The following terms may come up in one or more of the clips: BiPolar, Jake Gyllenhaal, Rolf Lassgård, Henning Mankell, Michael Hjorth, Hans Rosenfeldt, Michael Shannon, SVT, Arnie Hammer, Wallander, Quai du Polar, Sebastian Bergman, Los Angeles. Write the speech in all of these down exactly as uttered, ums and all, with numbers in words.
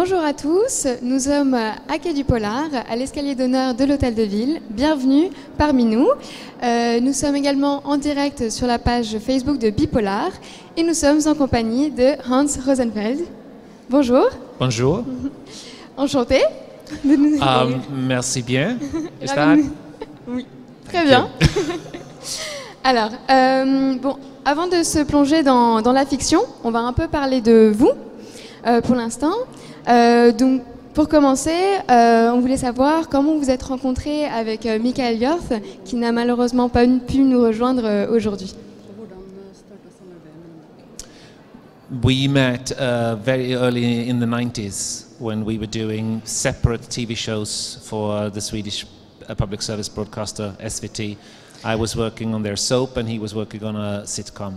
Bonjour à tous, nous sommes à Quai du Polar, à l'escalier d'honneur de l'Hôtel de Ville. Bienvenue parmi nous. Euh, nous sommes également en direct sur la page Facebook de BiPolar et nous sommes en compagnie de Hans Rosenfeldt. Bonjour. Bonjour. Enchanté de nous accueillir. Um, merci bien. Est-ce que... Oui, très bien. Alors, euh, bon, avant de se plonger dans, dans la fiction, on va un peu parler de vous euh, pour l'instant. Euh, donc, pour commencer, euh, on voulait savoir comment vous êtes rencontré avec euh, Michael Hjorth, qui n'a malheureusement pas pu nous rejoindre euh, aujourd'hui. We met uh, very early in the nineties when we were doing separate T V shows for the Swedish public service broadcaster S V T. I was working on their soap and he was working on a sitcom.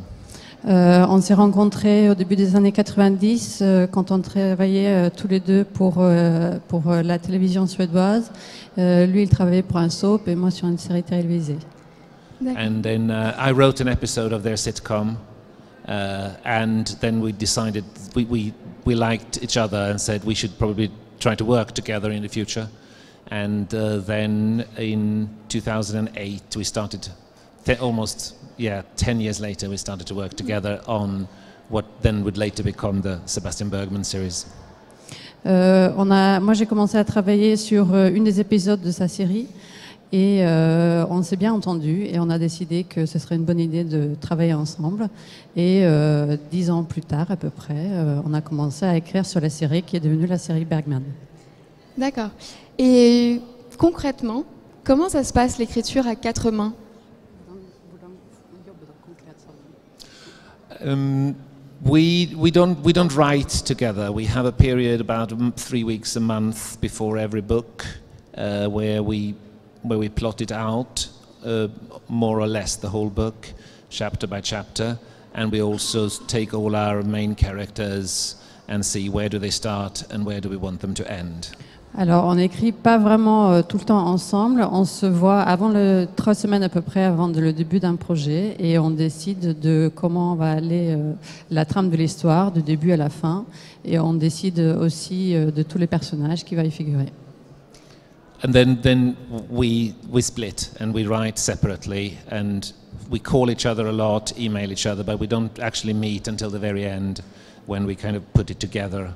Euh, on s'est rencontrés au début des années quatre-vingt-dix euh, quand on travaillait euh, tous les deux pour, euh, pour euh, la télévision suédoise. Euh, lui, il travaillait pour un soap et moi sur une série télévisée. And then uh, I wrote an episode of their sitcom uh, and then we decided we, we, we liked each other and said we should probably try to work together in the future. And uh, then in two thousand eight we started almost... Yeah, ten years later we started to work together on what then would later become the Sebastian Bergman series. Euh, on a, moi j'ai commencé à travailler sur euh, une des épisodes de sa série et euh, on s'est bien entendu et on a décidé que ce serait une bonne idée de travailler ensemble. Et euh, dix ans plus tard à peu près, euh, on a commencé à écrire sur la série qui est devenue la série Bergman. D'accord. Et concrètement, comment ça se passe l'écriture à quatre mains? Um, we we don't we don't write together. We have a period about three weeks a month before every book, uh, where we where we plot it out uh, more or less the whole book, chapter by chapter, and we also take all our main characters and see where do they start and where do we want them to end. Alors, on n'écrit pas vraiment euh, tout le temps ensemble. On se voit avant le, trois semaines à peu près avant de, le début d'un projet et on décide de comment va aller euh, la trame de l'histoire, du début à la fin. Et on décide aussi euh, de tous les personnages qui vont y figurer. And then, then we we split and we write separately and we call each other a lot, email each other, but we don't actually meet until the very end when we kind of put it together.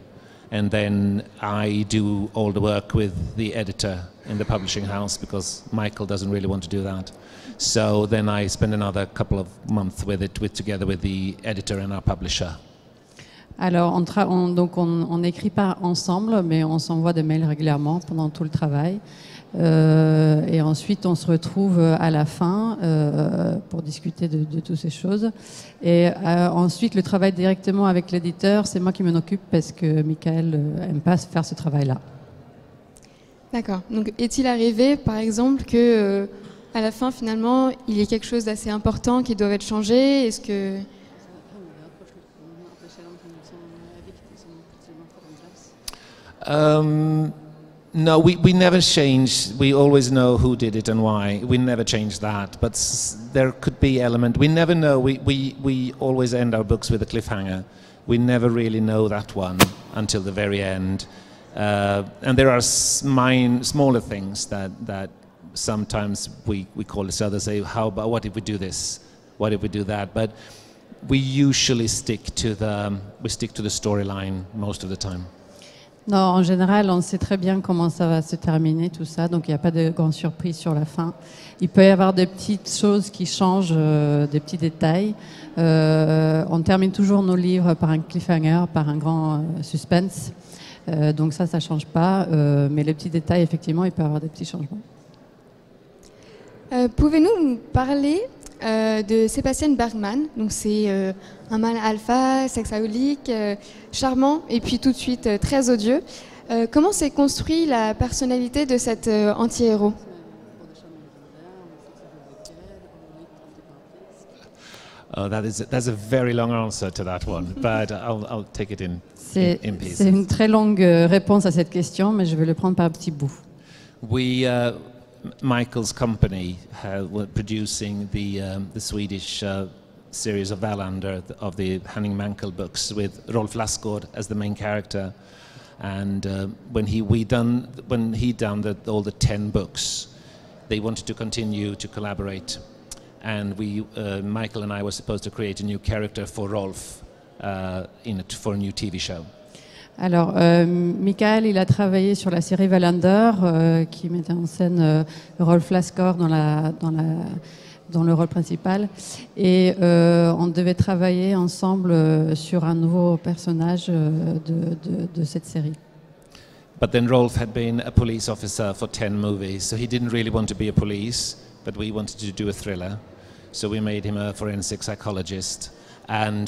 And then I do all the work with the editor in the publishing house because Michael doesn't really want to do that. So then I spend another couple of months with it, with, together with the editor and our publisher. Alors, on tra on, donc on n'écrit pas ensemble, mais on s'envoie des mails régulièrement pendant tout le travail. Euh, et ensuite, on se retrouve à la fin euh, pour discuter de, de toutes ces choses. Et euh, ensuite, le travail directement avec l'éditeur, c'est moi qui m'en occupe parce que Michael n'aime pas faire ce travail-là. D'accord. Donc, est-il arrivé, par exemple, que euh, à la fin, finalement, il y ait quelque chose d'assez important qui doit être changé? Est-ce que... Um, no, we, we never change. We always know who did it and why. We never change that, but s there could be element. We never know. We, we, we always end our books with a cliffhanger. We never really know that one until the very end. Uh, and there are s mine, smaller things that, that sometimes we, we call each other, say, how about, what if we do this? What if we do that? But we usually stick to the, we stick to the storyline most of the time. Non, en général, on sait très bien comment ça va se terminer, tout ça, donc il n'y a pas de grande surprise sur la fin. Il peut y avoir des petites choses qui changent, euh, des petits détails. Euh, on termine toujours nos livres par un cliffhanger, par un grand euh, suspense. Euh, donc ça, ça ne change pas, euh, mais les petits détails, effectivement, il peut y avoir des petits changements. Euh, Pouvez-nous parler euh, de Sebastian Bergman? Donc c'est... Euh un mâle alpha, sexaholique, euh, charmant et puis tout de suite euh, très odieux. Euh, comment s'est construit la personnalité de cet euh, anti-héros? Oh, that is, that's a very long answer to that one, but I'll, I'll take it in, in, in pieces. C'est une très longue réponse à cette question, mais je vais le prendre par petits bouts. We, uh, Michael's company, uh, were producing the, um, the Swedish uh, series of Wallander, of the Henning Mankell books, with Rolf Lassgård as the main character. And uh, when he we done when he done the, all the ten books, they wanted to continue to collaborate, and we uh, Michael and I were supposed to create a new character for Rolf uh, in it for a new T V show. Alors, euh, Michael, il a travaillé sur la série Wallander, euh, qui mettait en scène euh, Rolf Lassgård dans la dans la dans le rôle principal, et euh, on devait travailler ensemble euh, sur un nouveau personnage euh, de, de, de cette série. But then Rolf had been a police officer for ten movies, so he didn't really want to be a police, but we wanted to do a thriller, so we made him a forensic psychologist. And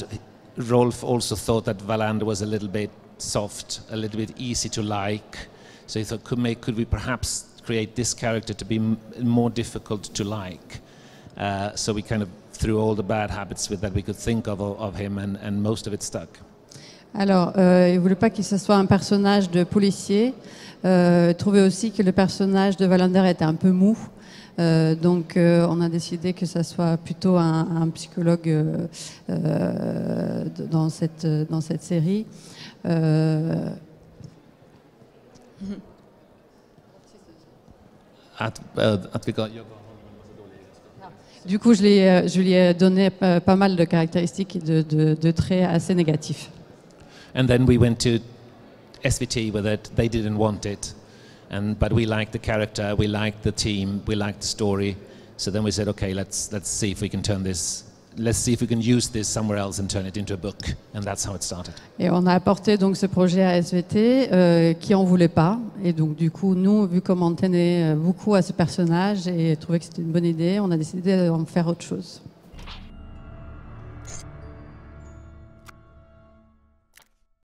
Rolf also thought that Wallander was a little bit soft, a little bit easy to like, so he thought, could, make, could we perhaps create this character to be m more difficult to like? Uh, so we kind of threw all the bad habits with that we could think of of him, and, and most of it stuck. Alors, euh, il voulait pas que ce soit un personnage de policier. Euh, trouvait aussi que le personnage de Wallander était un peu mou. Euh, donc, euh, on a décidé que ça soit plutôt un, un psychologue euh, euh, dans cette dans cette série. Euh... At, uh, at we got your... Du coup, je, l'ai, je lui ai donné pas, pas mal de caractéristiques et de, de, de traits assez négatifs. And then we went to S V T with it. They didn't want it, and but we liked the character, we liked the team, we liked the story. So then we said, okay, let's let's see if we can turn this. Let's see if we can use this somewhere else and turn it into a book. And that's how it started. Et on a apporté donc ce projet à S V T euh, qui en voulait pas, et donc du coup nous, vu comme on tenait beaucoup à ce personnage et trouvait que c'était une bonne idée, on a décidé d'en faire autre chose.